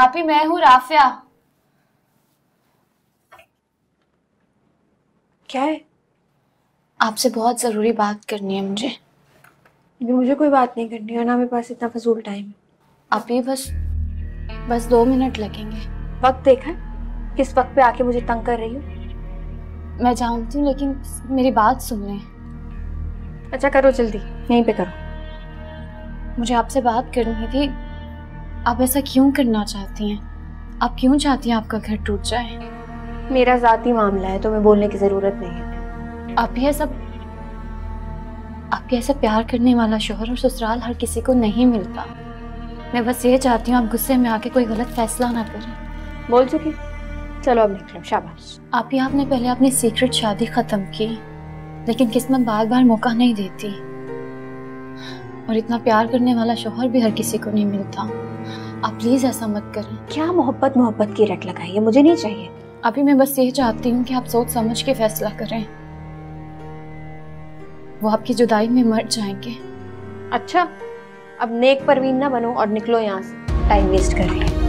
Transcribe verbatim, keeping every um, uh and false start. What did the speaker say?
आपी, मैं हूँ राफिया। क्या है? आपसे बहुत जरूरी बात करनी है मुझे। मुझे कोई बात नहीं करनी है ना, मेरे पास इतना फजूल टाइम है। आपी बस बस दो मिनट लगेंगे। वक्त देखा किस वक्त पे आके मुझे तंग कर रही हो? मैं जानती हूँ, लेकिन मेरी बात सुन ले। अच्छा करो, जल्दी यहीं पे करो। मुझे आपसे बात करनी थी। आप ऐसा क्यों करना चाहती हैं? आप क्यों चाहती हैं आपका घर टूट जाए? मेरा जाती मामला है, तुम्हें बोलने की जरूरत नहीं है। आप ये सब आप ऐसा प्यार करने वाला शोहर और ससुराल हर किसी को नहीं मिलता। मैं बस ये चाहती हूँ आप गुस्से में आके कोई गलत फैसला ना करें। बोल चुकी, चलो अब निकलो। शाबाश। आप ही आपने पहले अपनी सीक्रेट शादी खत्म की, लेकिन किस्मत बार बार मौका नहीं देती, और इतना प्यार करने वाला शोहर भी हर किसी को नहीं मिलता। आप प्लीज ऐसा मत करें। क्या मोहब्बत मोहब्बत की रट लगाई है, मुझे नहीं चाहिए। अभी मैं बस ये चाहती हूँ कि आप सोच समझ के फैसला करें। वो आपकी जुदाई में मर जाएंगे। अच्छा, अब नेक परवीन ना बनो और निकलो यहाँ से, टाइम वेस्ट कर रही है।